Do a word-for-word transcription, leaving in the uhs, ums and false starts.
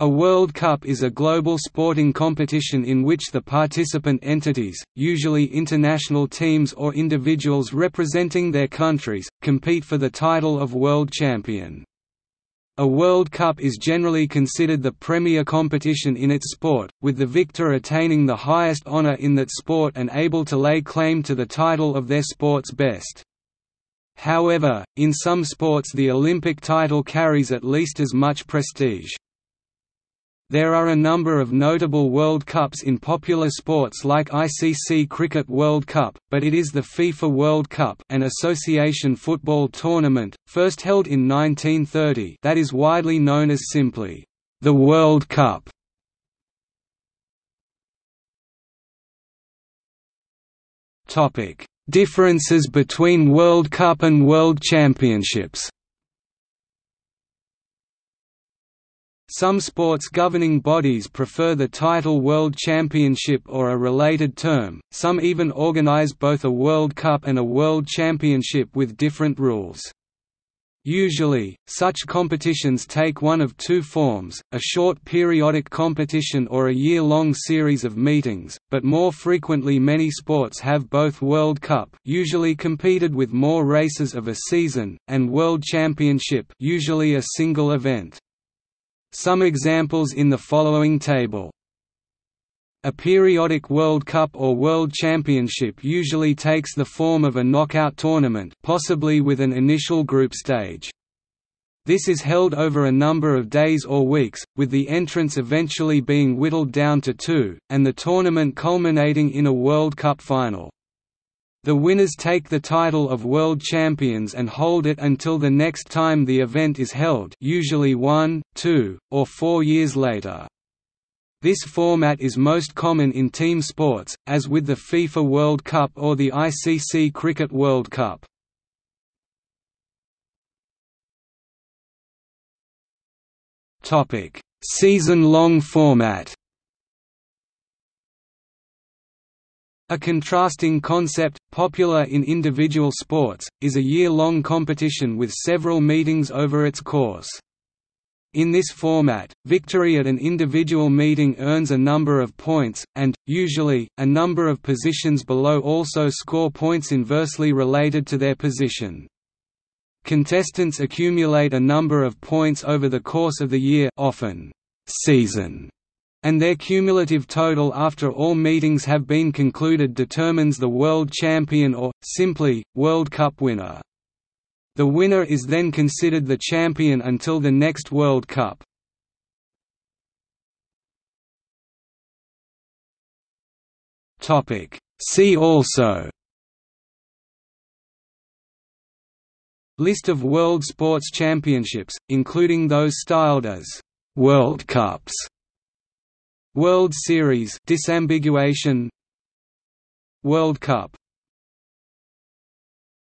A World Cup is a global sporting competition in which the participant entities, usually international teams or individuals representing their countries, compete for the title of world champion. A World Cup is generally considered the premier competition in its sport, with the victor attaining the highest honor in that sport and able to lay claim to the title of their sport's best. However, in some sports the Olympic title carries at least as much prestige. There are a number of notable World Cups in popular sports like I C C Cricket World Cup, but it is the FIFA World Cup, an association football tournament, first held in nineteen thirty, that is widely known as simply, the World Cup. Differences between World Cup and World Championships. Some sports governing bodies prefer the title World Championship or a related term, some even organize both a World Cup and a World Championship with different rules. Usually, such competitions take one of two forms, a short periodic competition or a year-long series of meetings, but more frequently many sports have both World Cup, usually competed with more races of a season, and World Championship, usually a single event. Some examples in the following table. A periodic World Cup or World Championship usually takes the form of a knockout tournament, possibly with an initial group stage. This is held over a number of days or weeks, with the entrants eventually being whittled down to two, and the tournament culminating in a World Cup final. The winners take the title of world champions and hold it until the next time the event is held, usually one, two, or four years later. This format is most common in team sports, as with the FIFA World Cup or the I C C Cricket World Cup. Topic: Season-long format. A contrasting concept, popular in individual sports, is a year-long competition with several meetings over its course. In this format, victory at an individual meeting earns a number of points, and, usually, a number of positions below also score points inversely related to their position. Contestants accumulate a number of points over the course of the year, often season, and their cumulative total after all meetings have been concluded determines the world champion or, simply, World Cup winner. The winner is then considered the champion until the next World Cup. See also: List of World Sports Championships, including those styled as «World Cups», World Series disambiguation, World Cup.